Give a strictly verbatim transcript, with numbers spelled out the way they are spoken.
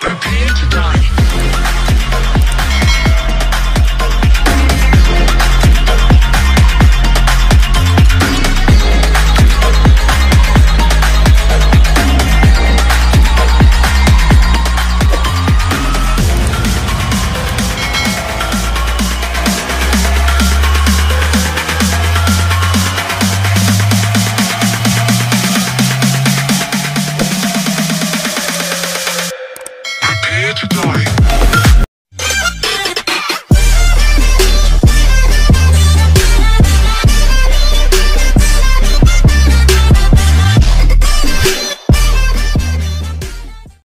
Prepare to die.